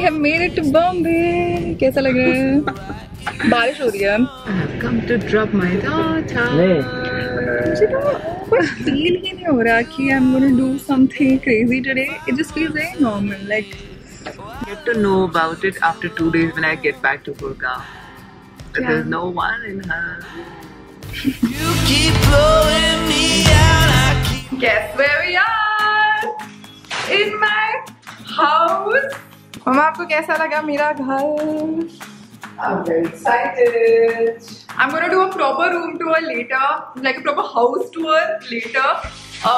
We have made it to Bombay. कैसा लग रहा है? बारिश हो रही है. I have come to drop my daughter. मुझे तो कुछ फील ही नहीं हो रहा कि I'm going to do something crazy today. It just feels very normal. Like get to know about it after 2 days when I get back to Gurgaon. Yeah. There's no one in her. You keep blowing me out. I keep. Guess where we are? In my house. मम्मा आपको कैसा लगा मेरा घर? I'm very excited. I'm gonna do a proper room tour later, like a proper house tour later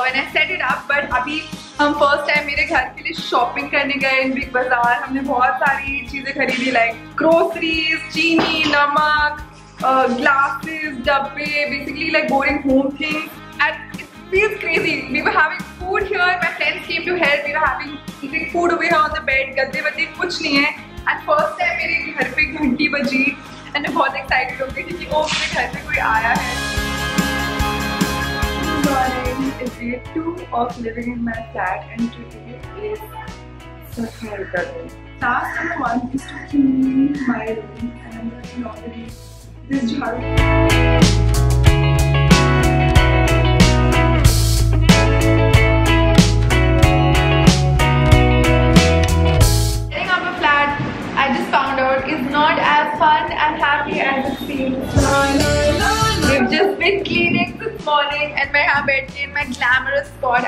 when I set it up. But अभी हम first time मेरे घर के लिए shopping करने गए in Big Bazaar. हमने बहुत सारी चीजें खरीदी like groceries, चीनी, नमक, glasses, डब्बे, basically like boring home things. And it feels crazy. We were having food here. My friends came to help. We were having eating food over here on the bed. गद्दे वद्दे कुछ नहीं है. And first time मेरे घर पे घंटी बजी and मैं बहुत excited हो गई क्योंकि ओ मेरे घर पे कोई आया है. It's day 2 of living in my flat and today is surprise day. Task number 1 is to clean my room and I'm going to laundry this jar.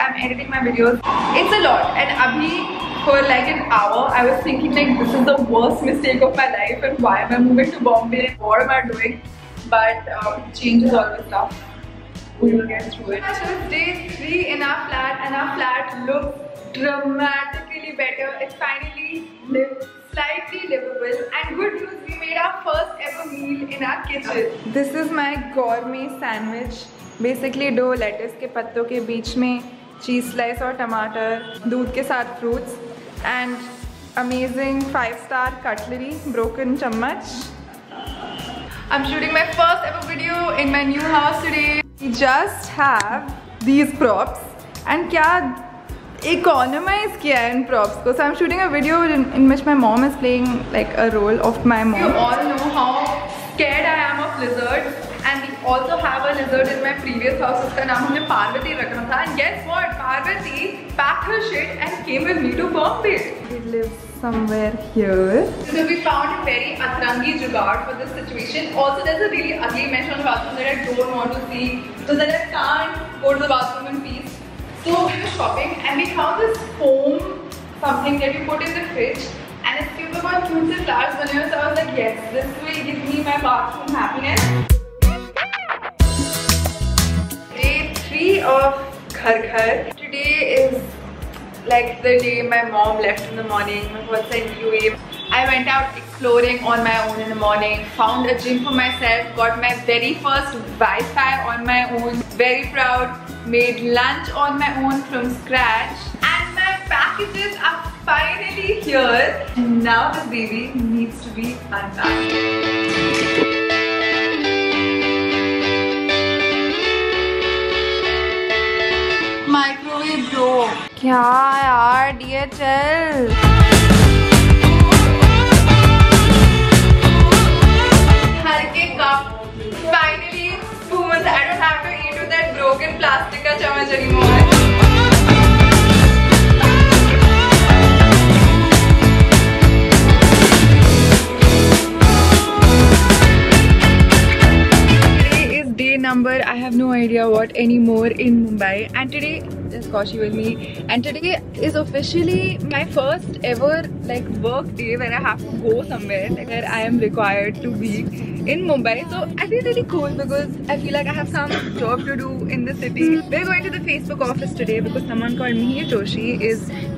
I'm editing my videos. It's a lot, and abhi for like an hour, I was thinking like this is the worst mistake of my life, and why am I moving to Bombay? What am I doing? But change is always tough. We will get through it. It's day 3 in our flat, and our flat looks dramatically better. It's finally slightly livable, and good news, we made our first ever meal in our kitchen. This is my gourmet sandwich. Basically dough lettuce के पत्तों के बीच में चीज़ slice और टमाटर, दूध के साथ fruits and amazing 5-star cutlery, broken चम्मच. I am shooting my first ever video in my new house today. We just have these props and क्या इकोनोमाइज किया है इन प्रॉप्स को. So I am shooting a video in which my mom is playing like a role of my mom. You all know how scared I am of lizards. Also have a lizard in my previous house. उसका नाम हमने पार्वती रखा था. And guess what? Parvati packed her shit and came with me to Bombay. He lives somewhere here. So we found a very atrangi jugaad for this situation. Also, there's a really ugly mesh on the bathroom that I don't want to see, so that I can't go to the bathroom in peace. So we were shopping and we found this foam something that you put in the fridge. And it's super fun. Cute से flowers बने हुए. So I was like, yes, this will give me my bathroom happiness. Of Ghar Ghar. Today is like the day my mom left in the morning. My first UAE. I went out exploring on my own in the morning. Found a gym for myself. Got my very first Wi-Fi on my own. Very proud. Made lunch on my own from scratch. And my packages are finally here. And now this baby needs to be unpacked. क्या यार DHL. हर के cup finally spoons. I don't have to eat with that broken plastic का चम्मच anymore. Today is day number. I have no idea what anymore in Mumbai, and today. Is Koshi with me, and today is officially my first ever like work day where I have to go somewhere like, where I am required to be in Mumbai. So I feel really cool because I feel like I have some job to do in the city. We're going to the Facebook office today because someone called Mihir Toshi he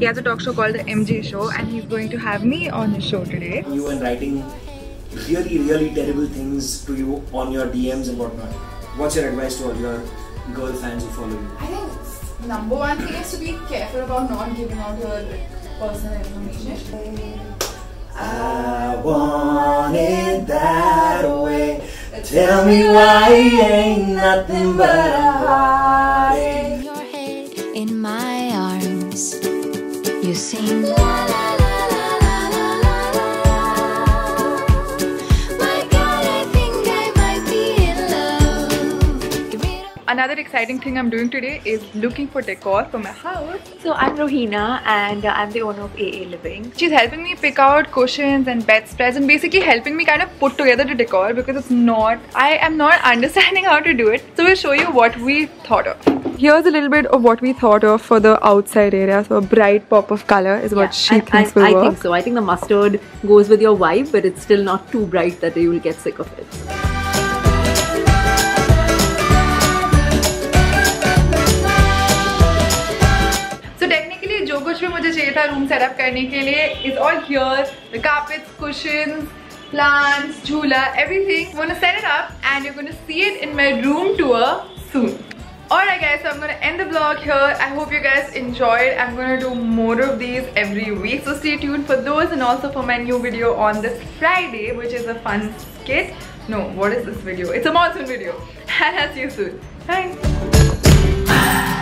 has a talk show called the MJ Show, and he's going to have me on his show today. You and writing really terrible things to you on your DMs and whatnot. What's your advice to all your girl fans who follow you? I think number one thing is to be careful about not giving out your personal information. I want it that way. Tell me why ain't nothing but a heartache. Your head in my arms, you sing la la la la la la. Another exciting thing I'm doing today is looking for decor for my house. So I'm Rohina and I'm the owner of AA Living. She's helping me pick out cushions and bedspreads and basically helping me kind of put together the decor because I am not understanding how to do it. So we'll show you what we thought of. Here's a little bit of what we thought of for the outside area. So a bright pop of color is what she thinks will work. I think so. I think the mustard goes with your vibe, but it's still not too bright that you will get sick of it. मुझे चाहिए था room setup करने के लिए is all here, the carpets, cushions, plants, झूला, everything. I'm gonna set it up and you're gonna see it in my room tour soon. Alright guys, so I'm gonna end the vlog here. I hope you guys enjoyed. I'm gonna do more of these every week. So stay tuned for those and also for my new video on this Friday, which is a fun skit. No, what is this video? It's a monsoon video. And I'll see you soon. Bye.